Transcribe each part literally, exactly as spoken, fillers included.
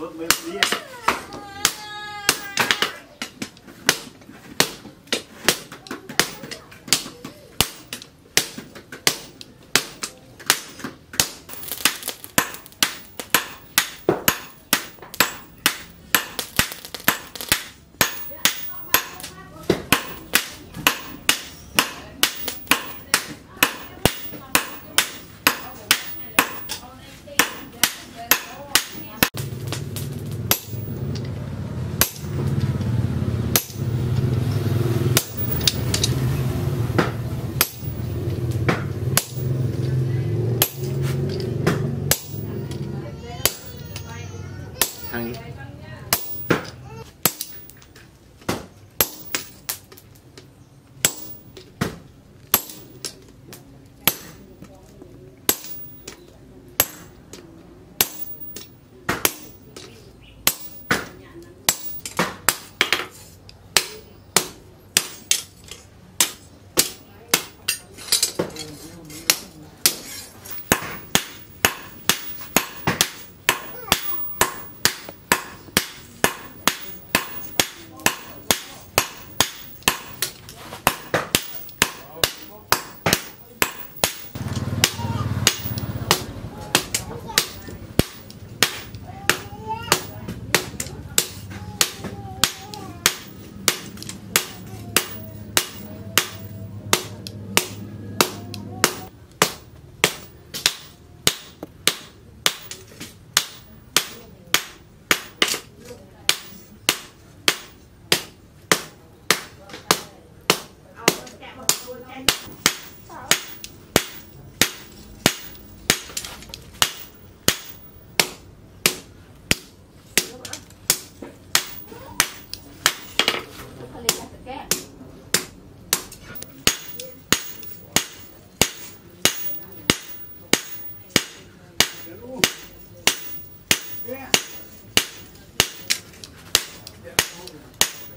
look, move to the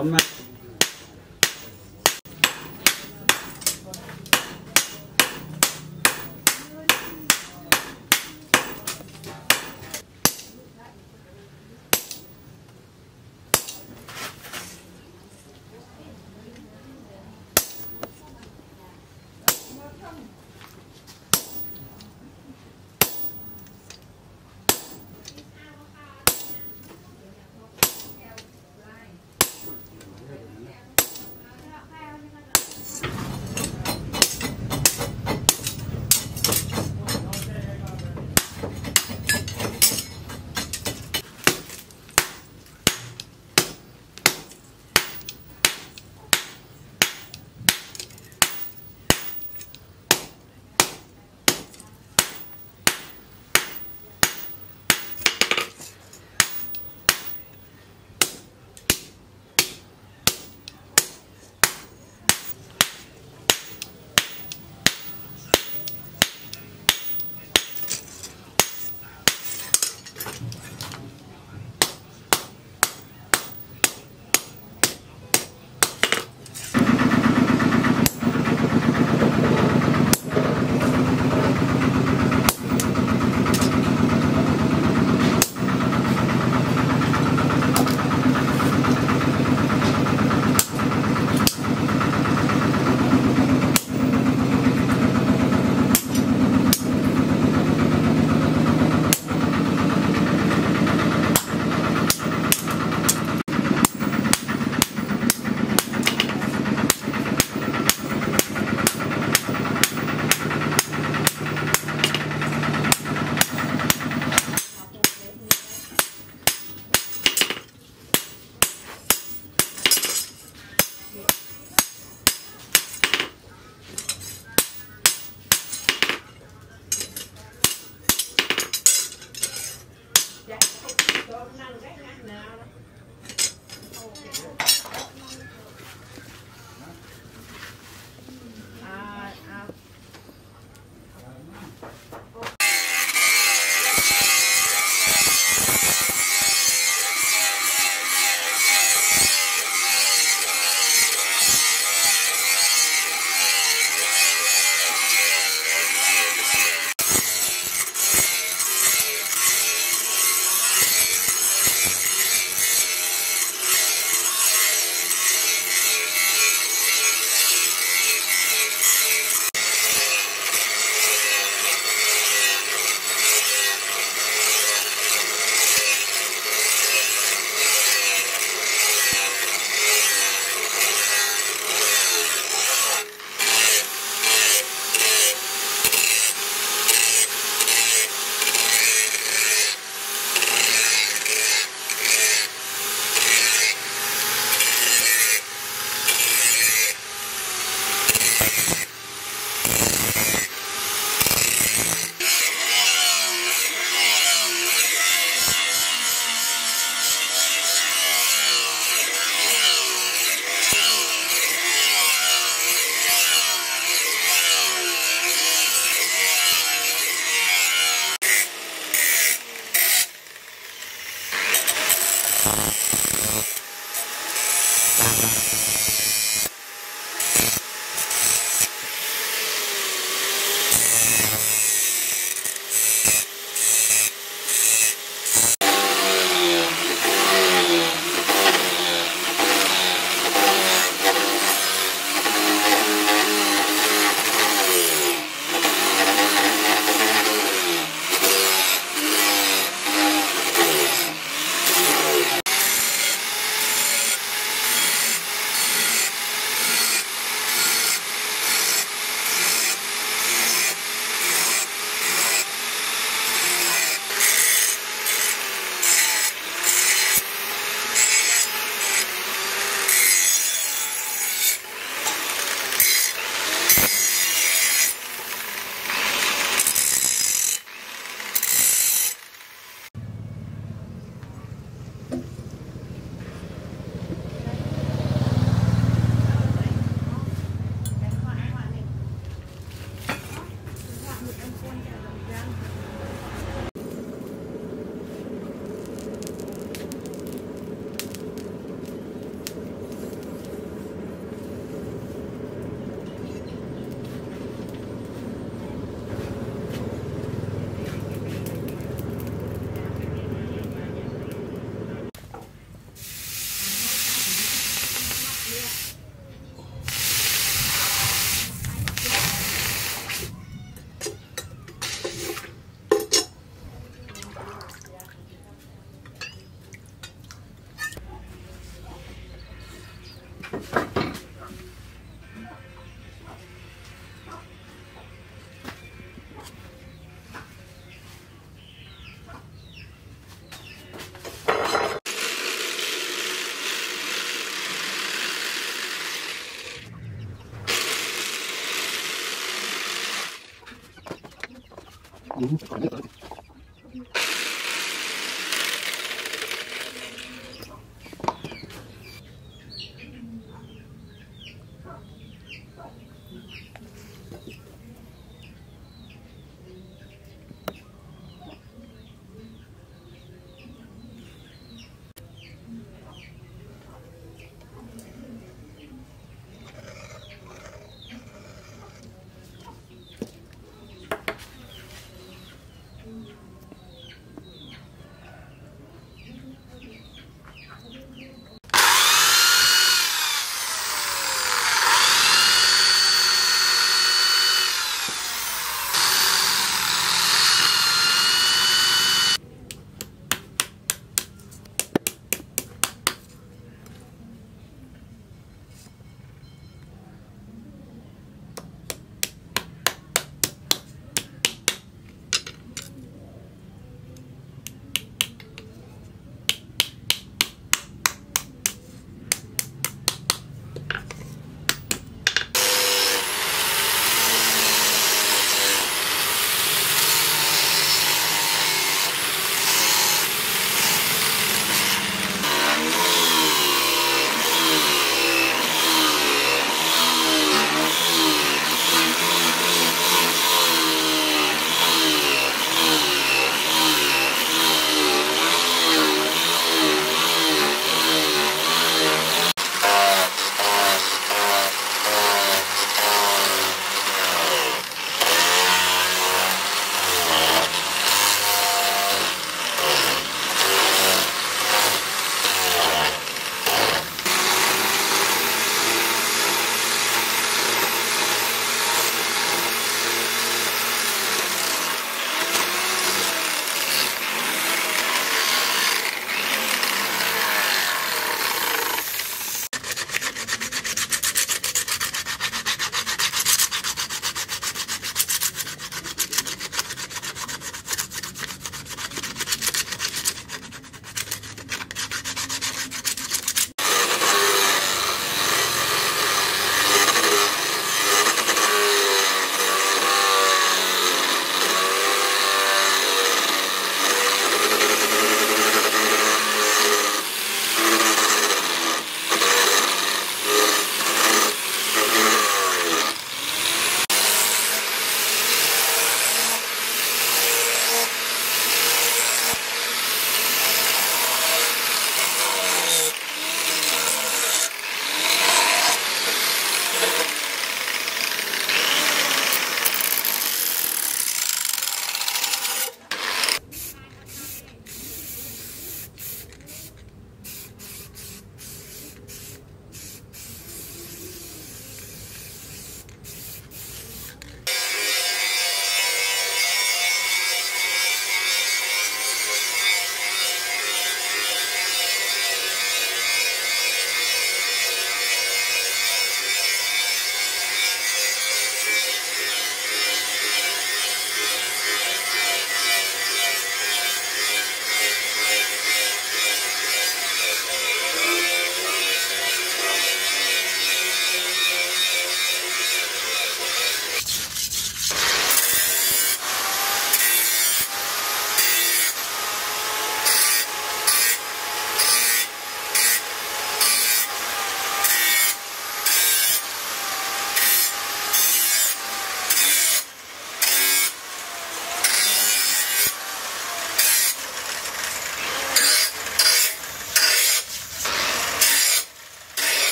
Toma. Hãy subscribe cho kênh Ghiền Mì Gõ để không bỏ lỡ 嗯。